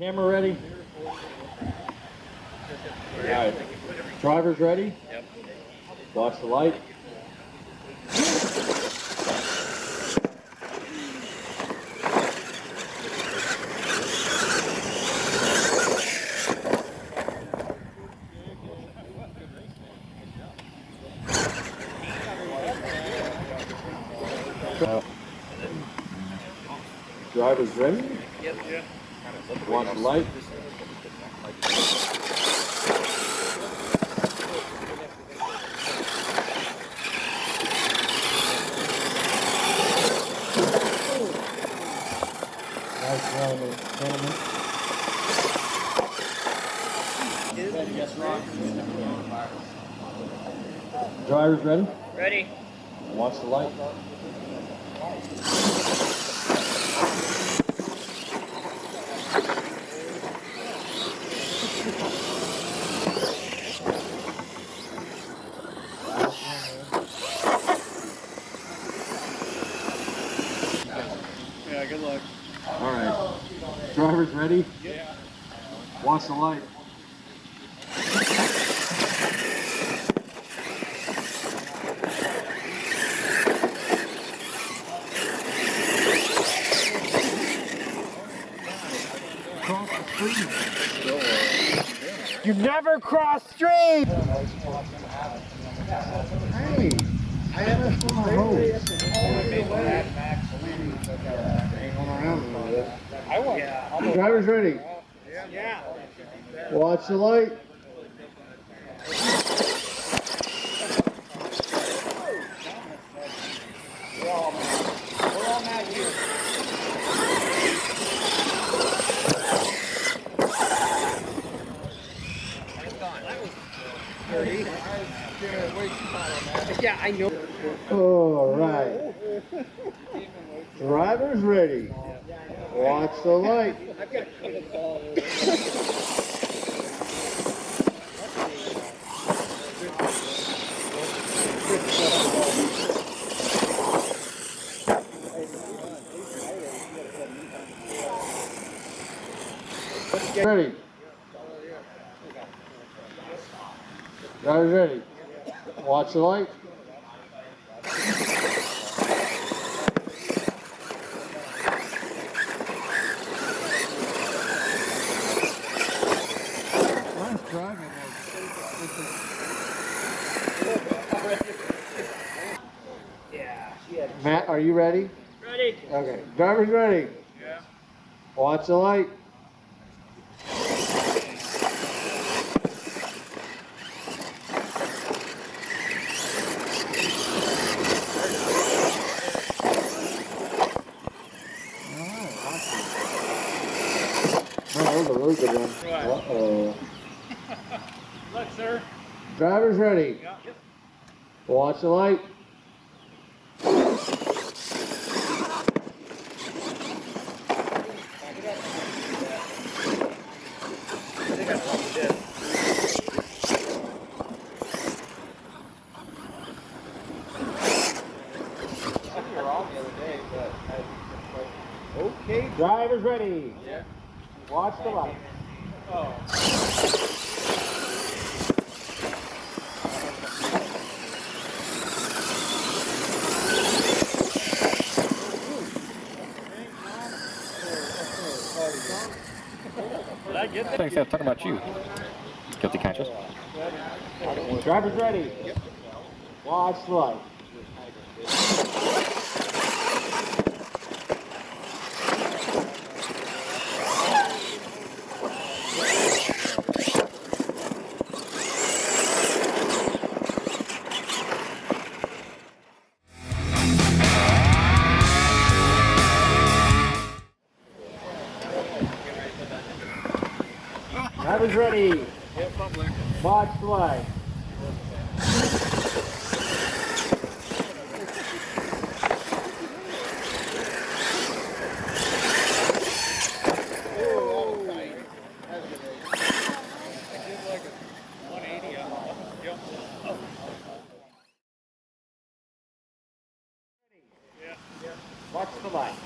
Camera ready? All right. Driver's ready? Yep. Watch the light. Driver's ready? Yep. Yeah. Watch the light. Nice round of settlement. Driver's ready? Ready. Watch the light. Yeah, good luck. All right. Driver's ready? Yeah. Watch the light. Cross the street. You never cross street! Hey, I have a road. Driver's ready. Yeah. Watch the light. We're all mad here. Yeah, I know. All right. Driver's ready. Watch the light. Ready. Driver's ready. Watch the light. Matt, are you ready? Ready. Okay. Driver's ready. Yeah. Watch the light. Oh, that was a really good one. Right. Uh-oh. Look, sir. Driver's ready. Yeah. Watch the light. Okay, driver's ready. Yeah. Watch the light. Oh. Did I get that? Thanks, I was talking about you. Guilty conscious. Driver's ready. Yep. Watch the light. Driver's ready. Watch the light. Watch the light.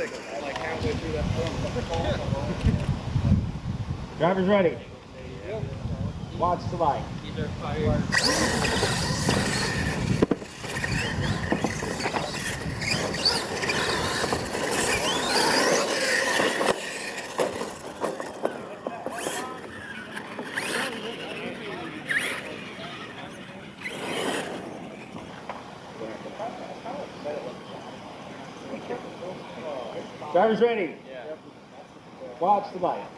like halfway through that film. Driver's ready. Yep. Watch the light. Either fire. Driver's ready. Yeah. Watch the light.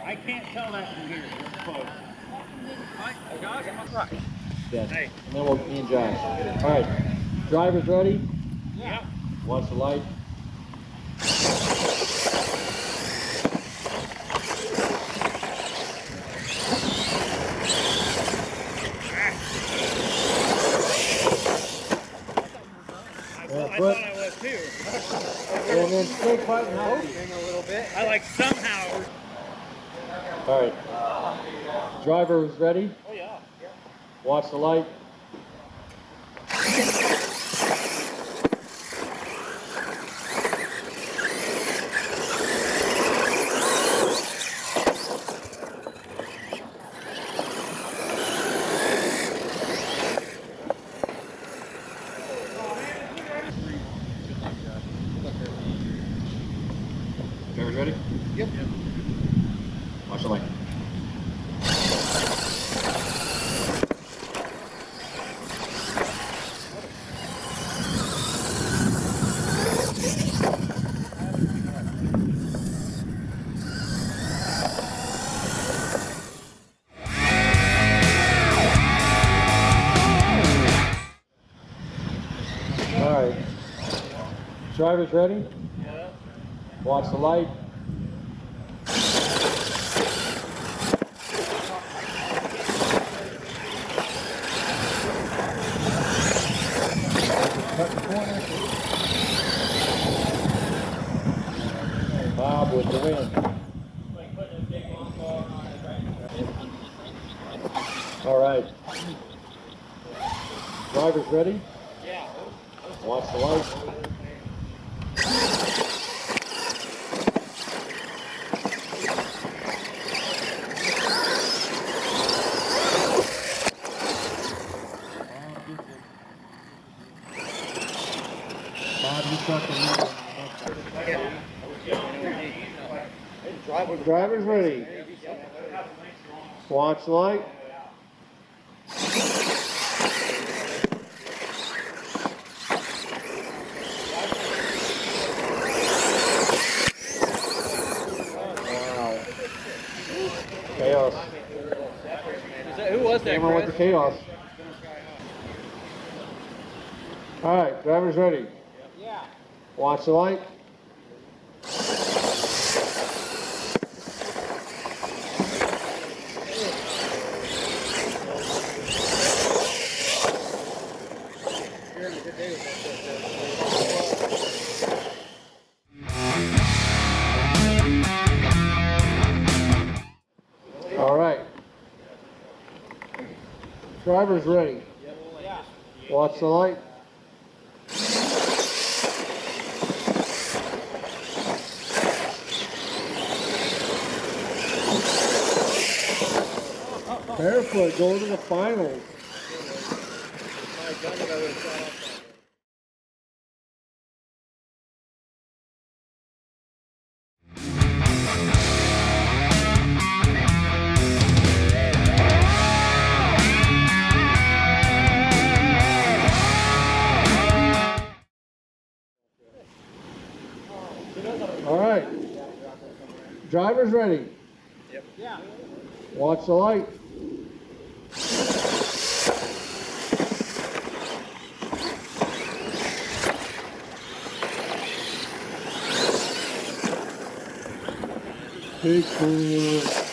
I can't tell that from here. Josh, I'm right. Yes. Hey. And then we'll be in Josh. All right. Driver's ready. Yeah. Watch the light. And then stay quiet and a little bit. I like somehow. All right. Driver is ready. Oh yeah. Watch the light. Ready? Yep. Watch the light. All right. Driver's ready? Yeah. Watch the light. Bob with the wind. All right. Driver's ready? Yeah. Watch the lights. Driver's ready. Watch the light. Wow. Chaos. Who was that? Cameron with the chaos. All right, driver's ready. Yeah. Watch the light. All right. Driver's ready. Watch the light. Barefoot going to the finals. All right. Driver's ready. Yep. Yeah. Watch the light. Big cool.